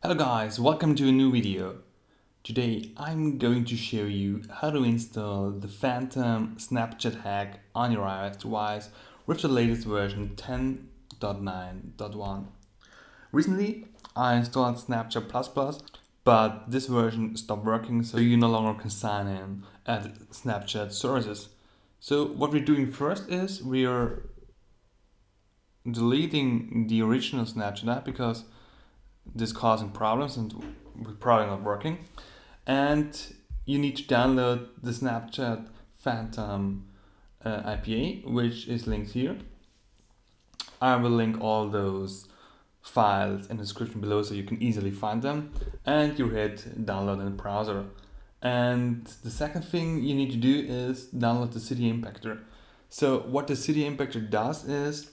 Hello guys, welcome to a new video. Today I'm going to show you how to install the Phantom Snapchat hack on your iOS device with the latest version 10.9.1. Recently I installed Snapchat++, but this version stopped working, so you no longer can sign in at Snapchat services. So what we're doing first is we're deleting the original Snapchat app because this causing problems and probably not working, and you need to download the Snapchat Phantom IPA, which is linked here. I will link all those files in the description below so you can easily find them, and you hit download in the browser. And the second thing you need to do is download the Cydia Impactor. So what the Cydia Impactor does is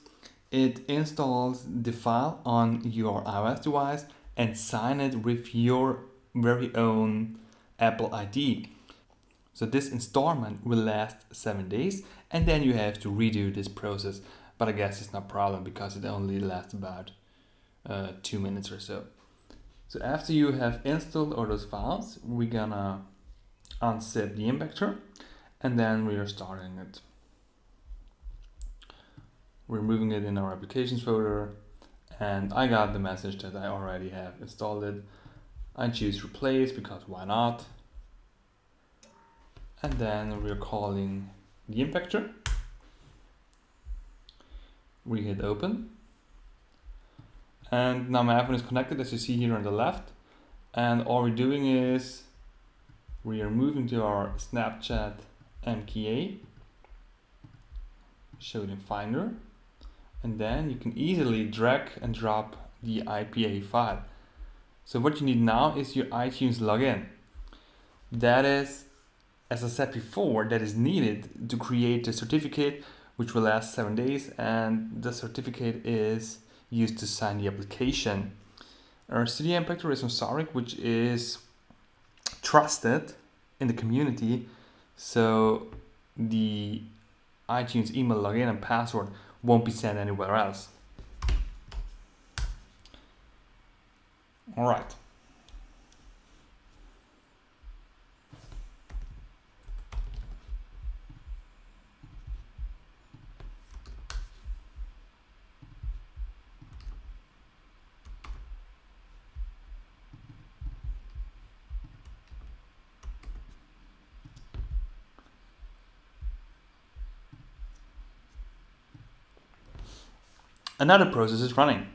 it installs the file on your iOS device and sign it with your very own Apple ID. So this installment will last 7 days, and then you have to redo this process. But I guess it's not a problem because it only lasts about 2 minutes or so. So after you have installed all those files, we're gonna unzip the Impactor and then we are starting it. We're moving it in our applications folder, and I got the message that I already have installed it. I choose replace because why not? And then we're calling the Impactor. We hit open. And now my iPhone is connected, as you see here on the left. And all we're doing is we are moving to our Snapchat MKA, show it in Finder. And then you can easily drag and drop the IPA file. So what you need now is your iTunes login. That is, as I said before, that is needed to create the certificate, which will last 7 days, and the certificate is used to sign the application. Our Cydia Impactor is on Cydia, which is trusted in the community, so the iTunes email login and password won't be sent anywhere else. All right. Another process is running.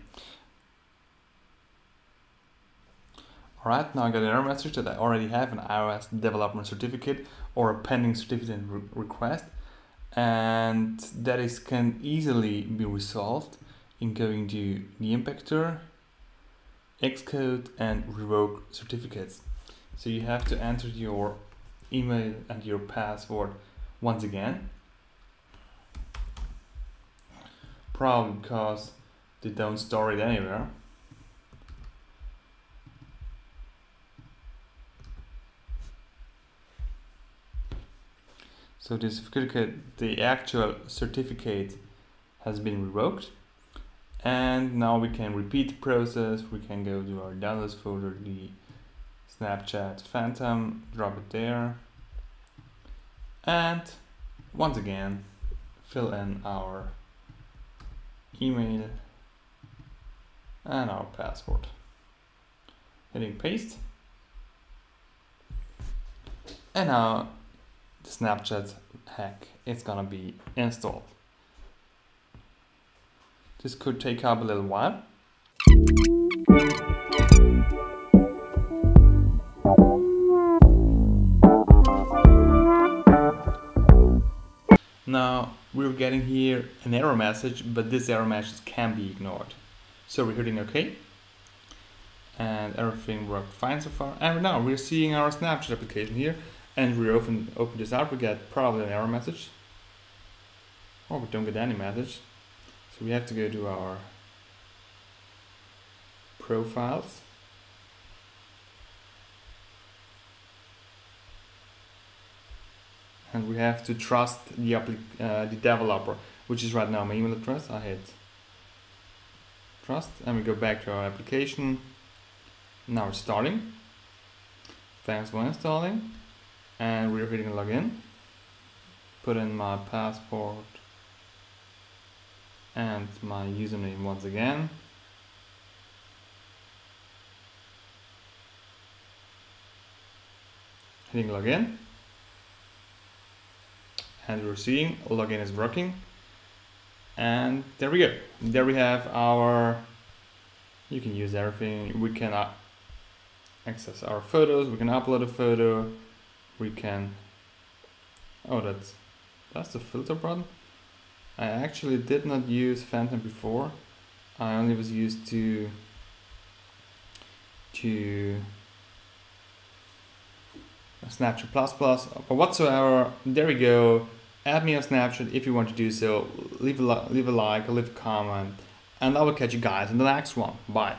All right, now I got an error message that I already have an iOS development certificate or a pending certificate request, and that can easily be resolved in going to the Impactor, Xcode, and revoke certificates. So you have to enter your email and your password once again. Probably because they don't store it anywhere. So the certificate, the actual certificate, has been revoked, and now we can repeat the process. We can go to our downloads folder, the Snapchat Phantom, drop it there, and once again fill in our email and our password. Hitting paste. And now the Snapchat hack is gonna be installed. This could take up a little while. Now we're getting here an error message, but this error message can be ignored. So we're hitting OK, and everything worked fine so far. And now we're seeing our Snapchat application here, and we open this up. We get probably an error message, or we don't get any message. So we have to go to our profiles. And we have to trust the developer, which is right now my email address. I hit trust, and we go back to our application. Now it's starting. Thanks for installing. And we're hitting login. Put in my passport and my username once again. Hitting login. And we're seeing login is working. And there we go. There we have our, you can use everything. We can access our photos. We can upload a photo. We can, oh, that's the filter button. I actually did not use Phantom before. I only was used to Snapchat++ or whatsoever. There we go. Add me on Snapchat if you want to do so. Leave a like, leave a comment, and I will catch you guys in the next one. Bye.